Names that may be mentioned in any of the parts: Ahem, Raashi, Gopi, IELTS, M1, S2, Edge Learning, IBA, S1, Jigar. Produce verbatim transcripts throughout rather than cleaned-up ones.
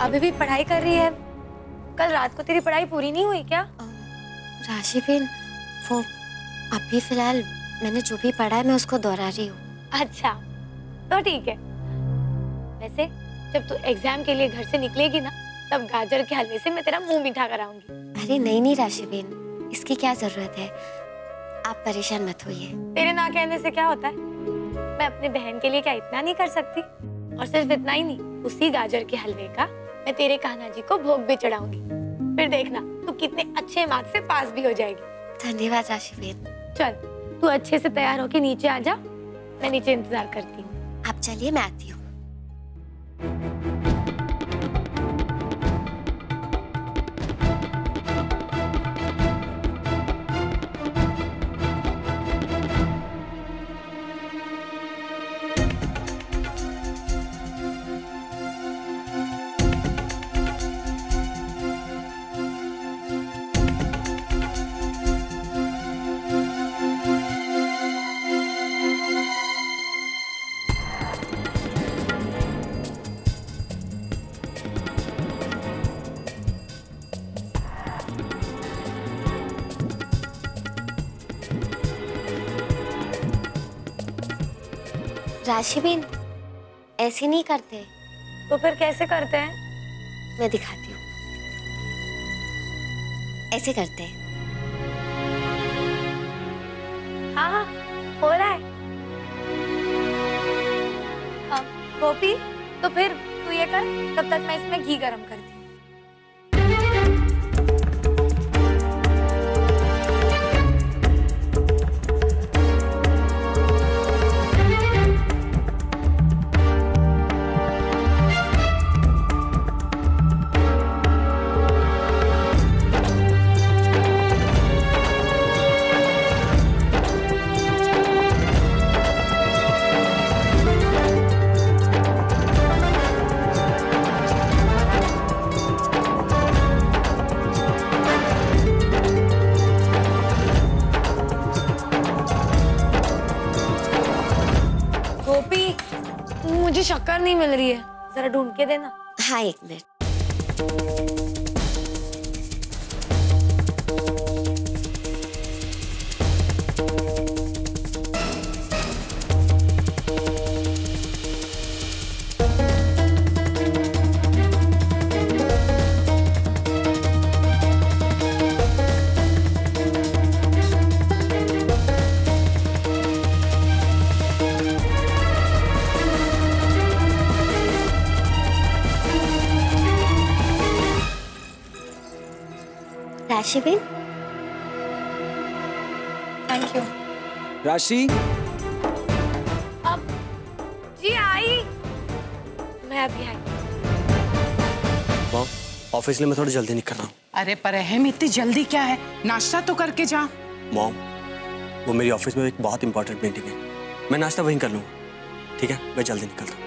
अभी भी पढ़ाई कर रही है। कल रात को तेरी पढ़ाई पूरी नहीं हुई क्या? राशि बहन, वो अभी फिलहाल मैंने जो भी पढ़ा है मैं उसको दोहरा रही हूँ। अच्छा तो ठीक है। वैसे जब तू एग्जाम के लिए घर से निकलेगी ना, तब गाजर के हलवे से मैं तेरा मुंह मीठा कराऊंगी। अरे नहीं नहीं राशि बहन, इसकी क्या जरूरत है, आप परेशान मत होइए। तेरे ना कहने से क्या होता है, मैं अपने बहन के लिए क्या इतना नहीं कर सकती? और सिर्फ इतना ही नहीं, उसी गाजर के हलवे का मैं तेरे कान्हा जी को भोग भी चढ़ाऊंगी। फिर देखना तू कितने अच्छे मार्क्स से पास भी हो जाएगी। धन्यवाद राशि बहन। चल तू अच्छे से तैयार होके नीचे आ जा, मैं नीचे इंतजार करती हूँ। आप चलिए, मैं आती हूँ। राशि बहन ऐसे नहीं करते। तो फिर कैसे करते हैं? मैं दिखाती हूँ, ऐसे करते हैं। हाँ हाँ हो रहा है। अब गोपी तो फिर तू ये कर, तब तक मैं इसमें घी गरम करती हूँ। मुझे शक्कर नहीं मिल रही है, जरा ढूंढ के देना। हाँ एक मिनट। राशि बहन, थैंक यू। राशि अब जी आई, मैं अभी आई। ऑफिस में थोड़ी जल्दी निकल रहा हूँ। अरे पर अहम, इतनी जल्दी क्या है, नाश्ता तो करके जा। मॉम वो मेरी ऑफिस में एक बहुत इंपॉर्टेंट मीटिंग है, मैं नाश्ता वहीं कर लूँगा। ठीक है मैं जल्दी निकलता हूँ।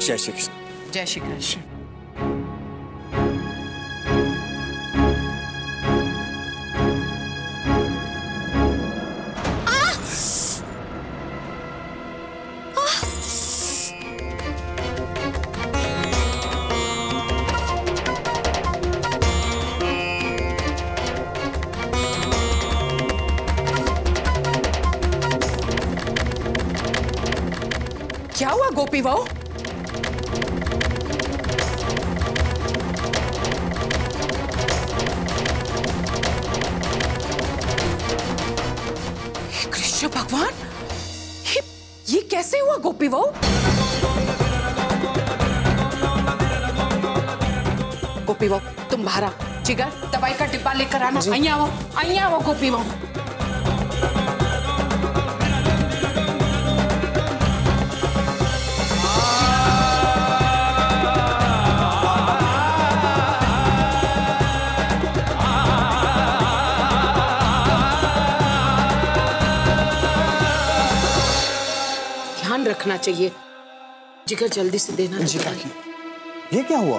जय श्री कृष्ण। जय श्री कृष्ण। क्या हुआ गोपी वाओ? कृष्ण भगवान, ये कैसे हुआ गोपी वाओ? गोपी वाओ तुम बाहर आ, जिगर दवाई का डिब्बा लेकर आना। आइया वो, आइया वो गोपी वाओ। ध्यान रखना चाहिए। जिगर जल्दी से देना। जिगर ये क्या हुआ?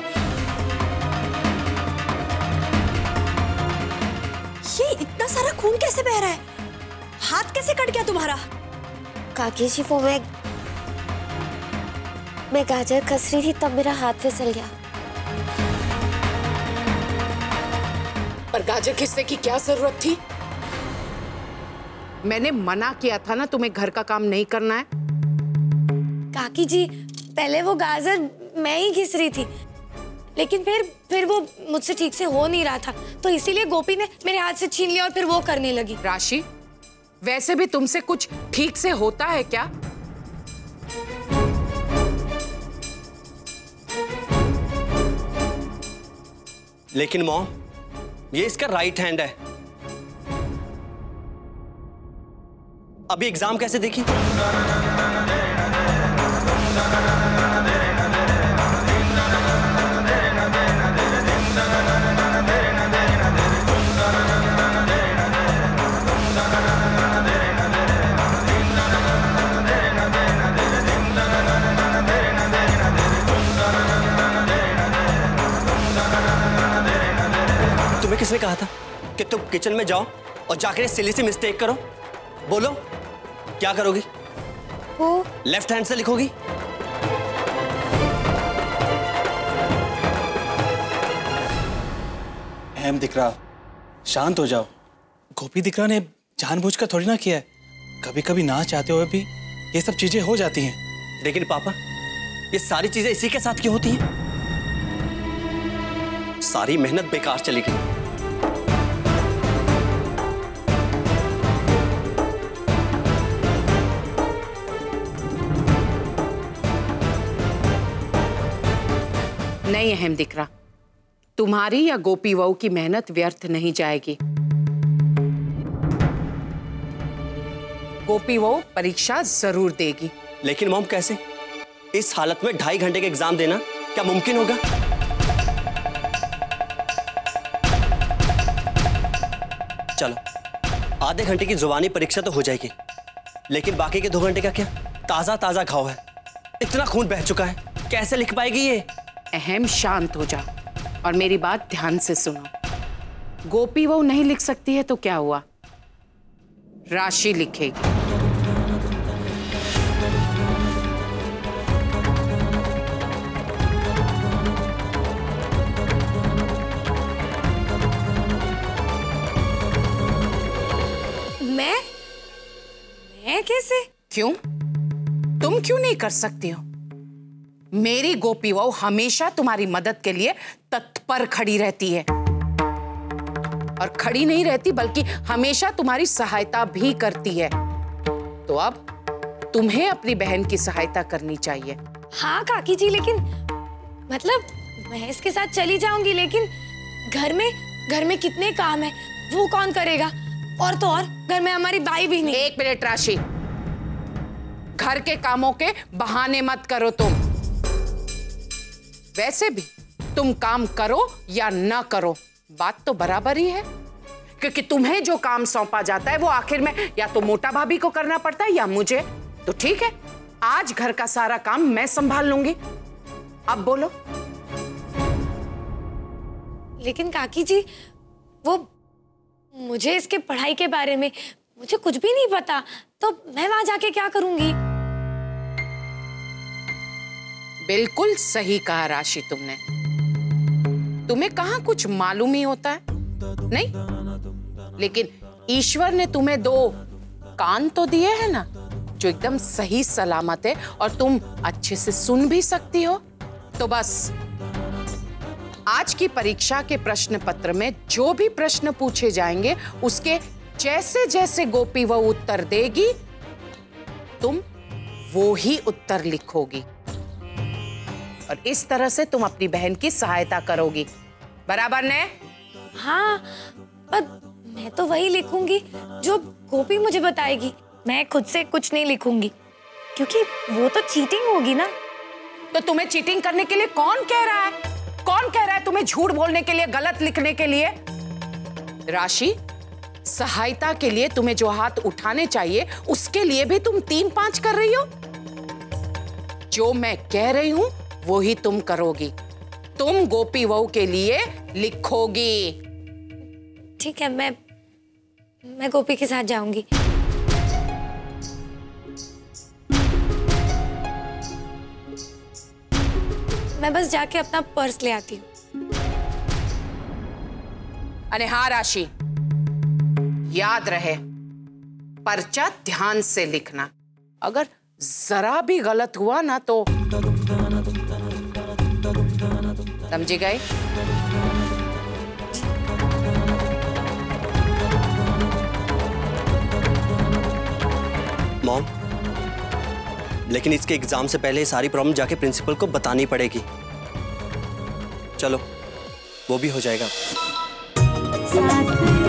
ये इतना सारा खून कैसे बह रहा है? हाथ कैसे कट गया तुम्हारा? काकी जी वो मैं मैं गाजर कस रही थी तब मेरा हाथ फिसल गया। पर गाजर किसने की क्या जरूरत थी? मैंने मना किया था ना तुम्हें घर का काम नहीं करना है। काकी जी पहले वो गाजर मैं ही घिस रही थी लेकिन फिर फिर वो मुझसे ठीक से हो नहीं रहा था तो इसीलिए गोपी ने मेरे हाथ से छीन लिया और फिर वो करने लगी। राशि वैसे भी तुमसे कुछ ठीक से होता है क्या? लेकिन मॉम ये इसका राइट हैंड है। अभी एग्जाम कैसे देखी? तुम्हें किसने कहा था कि तुम किचन में जाओ और जाकर सिली सी मिस्टेक करो? बोलो क्या करोगी? वो लेफ्ट हैंड से लिखोगी? अहम दिख रहा, शांत हो जाओ। गोपी दिकरा ने जानबूझकर थोड़ी ना किया है, कभी कभी ना चाहते हुए भी ये सब चीजें हो जाती हैं। लेकिन पापा ये सारी चीजें इसी के साथ क्यों होती हैं? सारी मेहनत बेकार चली गई। नहीं अहम दिख रहा, तुम्हारी या गोपी वहू की मेहनत व्यर्थ नहीं जाएगी। गोपी वहू परीक्षा जरूर देगी। लेकिन मॉम कैसे? इस हालत में ढाई घंटे का एग्जाम देना क्या मुमकिन होगा? चलो आधे घंटे की जुबानी परीक्षा तो हो जाएगी लेकिन बाकी के दो घंटे का क्या? ताजा ताजा घाव है, इतना खून बह चुका है, कैसे लिख पाएगी ये? अहम शांत हो जा और मेरी बात ध्यान से सुनो। गोपी वो नहीं लिख सकती है तो क्या हुआ? राशि लिखेगी। मैं? मैं कैसे? क्यों? तुम क्यों नहीं कर सकती हो? मेरी गोपी वहू हमेशा तुम्हारी मदद के लिए तत्पर खड़ी रहती है और खड़ी नहीं रहती बल्कि हमेशा तुम्हारी सहायता भी करती है। तो अब तुम्हें अपनी बहन की सहायता करनी चाहिए। हाँ काकी जी लेकिन मतलब मैं इसके साथ चली जाऊंगी लेकिन घर में घर में कितने काम है वो कौन करेगा? और तो और घर में हमारी बाई भी नहीं। एक मिनट राशि, घर के कामों के बहाने मत करो तुम। वैसे भी तुम काम करो या ना करो बात तो बराबर ही है क्योंकि तुम्हें जो काम सौंपा जाता है वो आखिर में या तो मोटा भाभी को करना पड़ता है या मुझे। तो ठीक है आज घर का सारा काम मैं संभाल लूंगी। अब बोलो। लेकिन काकी जी वो मुझे इसके पढ़ाई के बारे में मुझे कुछ भी नहीं पता तो मैं वहां जाके क्या करूंगी? बिल्कुल सही कहा राशि तुमने। तुम्हें कहां कुछ मालूम ही होता है? नहीं, लेकिन ईश्वर ने तुम्हें दो कान तो दिए हैं ना जो एकदम सही सलामत है और तुम अच्छे से सुन भी सकती हो। तो बस आज की परीक्षा के प्रश्न पत्र में जो भी प्रश्न पूछे जाएंगे उसके जैसे जैसे गोपी वह उत्तर देगी तुम वो ही उत्तर लिखोगी और इस तरह से तुम अपनी बहन की सहायता करोगी। बराबर ने? हाँ पर मैं तो वही लिखूंगी जो गोपी मुझे बताएगी। मैं खुद से कुछ नहीं लिखूंगी क्योंकि वो तो चीटिंग होगी ना। तो तुम्हें चीटिंग करने के लिए कौन कह रहा है? कौन कह रहा है तुम्हें झूठ बोलने के लिए, गलत लिखने के लिए? राशि सहायता के लिए तुम्हें जो हाथ उठाने चाहिए उसके लिए भी तुम तीन पांच कर रही हो। जो मैं कह रही हूँ वो ही तुम करोगी। तुम गोपी वहू के लिए लिखोगी। ठीक है, मैं मैं गोपी के साथ जाऊंगी। मैं बस जाके अपना पर्स ले आती हूँ। अरे हाँ राशि, याद रहे पर्चा ध्यान से लिखना। अगर जरा भी गलत हुआ ना तो समझी गए? मॉम, लेकिन इसके एग्जाम से पहले सारी प्रॉब्लम जाके प्रिंसिपल को बतानी पड़ेगी। चलो वो भी हो जाएगा।